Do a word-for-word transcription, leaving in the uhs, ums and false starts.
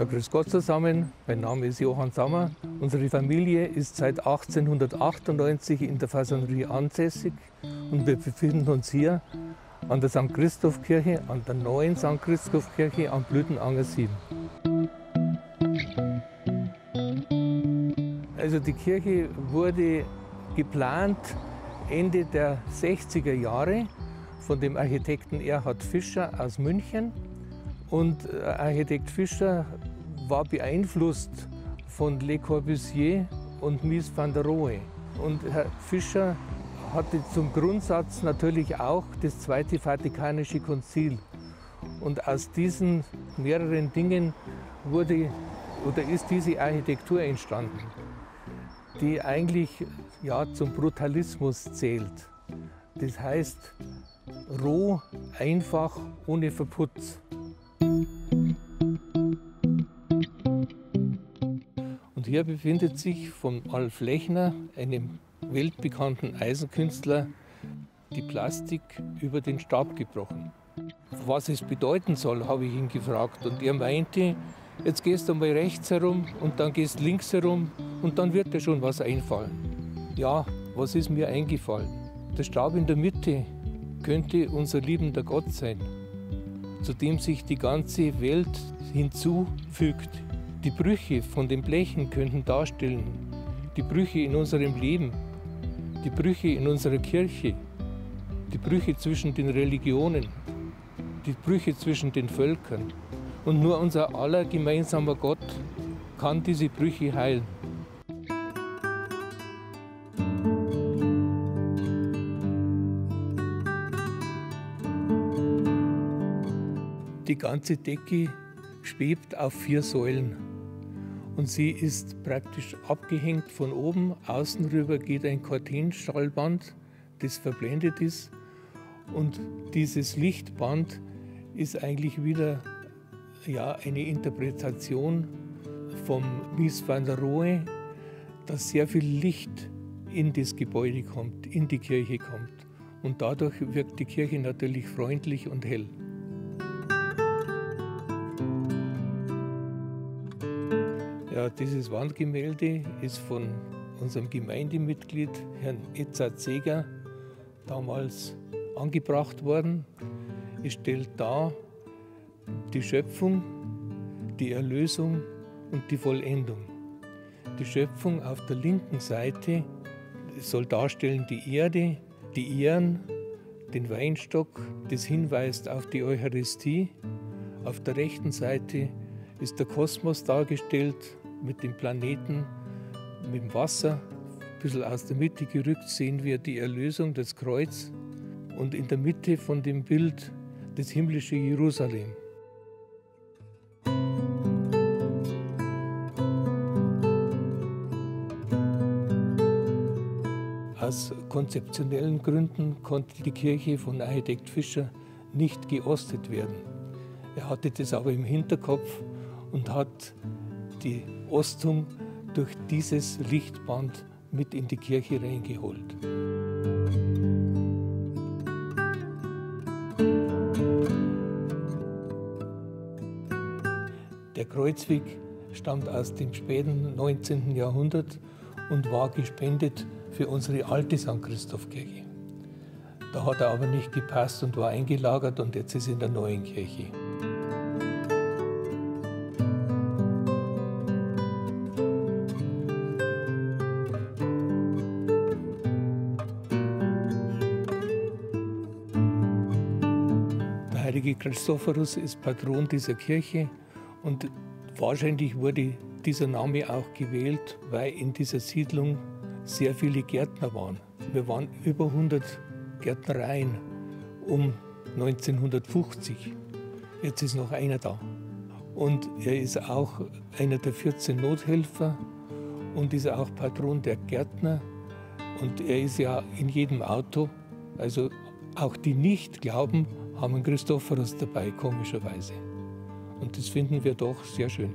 Na, grüß Gott zusammen, mein Name ist Johann Sommer. Unsere Familie ist seit achtzehnhundertachtundneunzig in der Fasanerie ansässig und wir befinden uns hier an der Sankt Christoph Kirche, an der neuen Sankt Christoph Kirche am Blütenanger sieben. Also die Kirche wurde geplant Ende der sechziger Jahre von dem Architekten Erhard Fischer aus München. Und Architekt Fischer war beeinflusst von Le Corbusier und Mies van der Rohe. Und Herr Fischer hatte zum Grundsatz natürlich auch das Zweite Vatikanische Konzil. Und aus diesen mehreren Dingen wurde, oder ist diese Architektur entstanden, die eigentlich ja, zum Brutalismus zählt. Das heißt, roh, einfach, ohne Verputz. Und hier befindet sich von Alf Lechner, einem weltbekannten Eisenkünstler, die Plastik über den Stab gebrochen. Was es bedeuten soll, habe ich ihn gefragt. Und er meinte, jetzt gehst du mal rechts herum und dann gehst links herum und dann wird dir schon was einfallen. Ja, was ist mir eingefallen? Der Stab in der Mitte könnte unser liebender Gott sein, zu dem sich die ganze Welt hinzufügt. Die Brüche von den Blechen könnten darstellen, die Brüche in unserem Leben, die Brüche in unserer Kirche, die Brüche zwischen den Religionen, die Brüche zwischen den Völkern. Und nur unser aller gemeinsamer Gott kann diese Brüche heilen. Die ganze Decke schwebt auf vier Säulen und sie ist praktisch abgehängt von oben. Außen rüber geht ein Corten-Schallband, das verblendet ist. Und dieses Lichtband ist eigentlich wieder ja, eine Interpretation vom Mies van der Rohe, dass sehr viel Licht in das Gebäude kommt, in die Kirche kommt. Und dadurch wirkt die Kirche natürlich freundlich und hell. Ja, dieses Wandgemälde ist von unserem Gemeindemitglied, Herrn Ezard Seger, damals angebracht worden. Es stellt dar die Schöpfung, die Erlösung und die Vollendung. Die Schöpfung auf der linken Seite soll darstellen die Erde, die Ähren, den Weinstock, das hinweist auf die Eucharistie. Auf der rechten Seite ist der Kosmos dargestellt, mit dem Planeten, mit dem Wasser. Ein bisschen aus der Mitte gerückt sehen wir die Erlösung, das Kreuz und in der Mitte von dem Bild das himmlische Jerusalem. Aus konzeptionellen Gründen konnte die Kirche von Architekt Fischer nicht geostet werden. Er hatte das aber im Hinterkopf und hat die Ostung durch dieses Lichtband mit in die Kirche reingeholt. Der Kreuzweg stammt aus dem späten neunzehnten Jahrhundert und war gespendet für unsere alte Sankt Christoph-Kirche. Da hat er aber nicht gepasst und war eingelagert und jetzt ist er in der neuen Kirche. Der heilige Christophorus ist Patron dieser Kirche und wahrscheinlich wurde dieser Name auch gewählt, weil in dieser Siedlung sehr viele Gärtner waren. Wir waren über hundert Gärtnereien um neunzehnhundertfünfzig. Jetzt ist noch einer da. Und er ist auch einer der vierzehn Nothelfer und ist auch Patron der Gärtner. Und er ist ja in jedem Auto, also auch die nicht glauben, haben einen Christophorus dabei, komischerweise. Und das finden wir doch sehr schön.